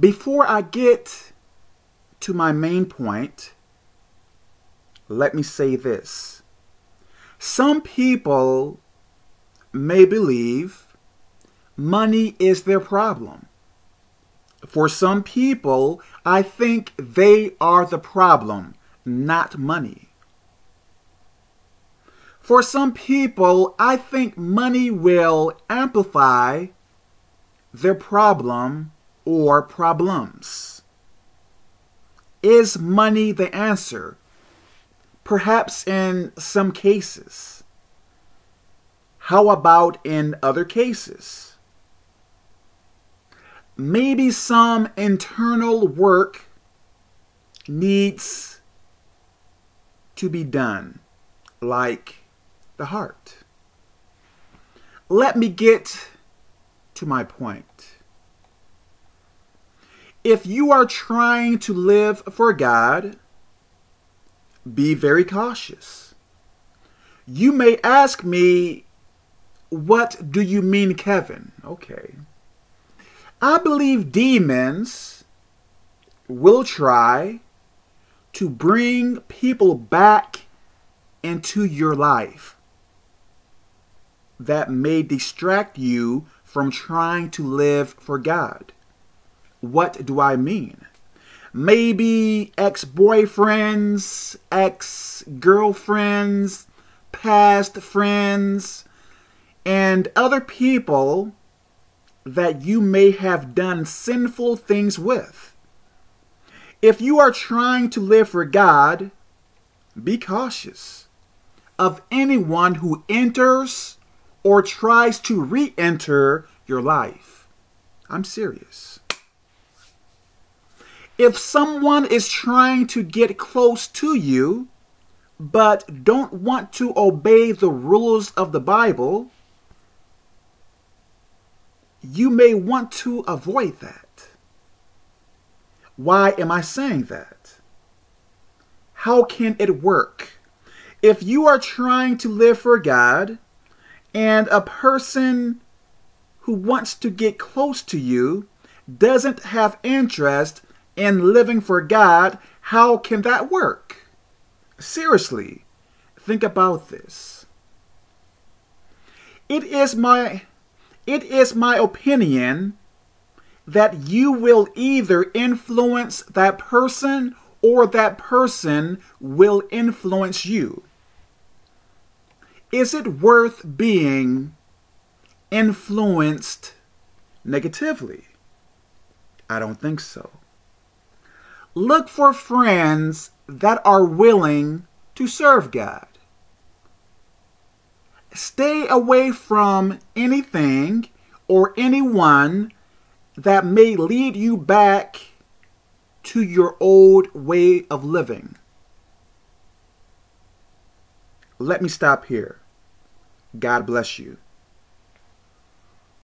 Before I get to my main point, let me say this. Some people may believe money is their problem. For some people, I think they are the problem, not money. For some people, I think money will amplify their problem or problems. Is money the answer? Perhaps in some cases. How about in other cases? Maybe some internal work needs to be done, like the heart. Let me get to my point. If you are trying to live for God, be very cautious. You may ask me, what do you mean, Kevin? Okay. I believe demons will try to bring people back into your life that may distract you from trying to live for God. What do I mean? Maybe ex-boyfriends, ex-girlfriends, past friends, and other people that you may have done sinful things with. If you are trying to live for God, be cautious of anyone who enters or tries to re-enter your life. I'm serious. If someone is trying to get close to you, but don't want to obey the rules of the Bible, you may want to avoid that. Why am I saying that? How can it work? If you are trying to live for God, and a person who wants to get close to you doesn't have interest in living for God, how can that work? Seriously, think about this. It is my opinion that you will either influence that person or that person will influence you. Is it worth being influenced negatively? I don't think so. Look for friends that are willing to serve God. Stay away from anything or anyone that may lead you back to your old way of living. Let me stop here. God bless you.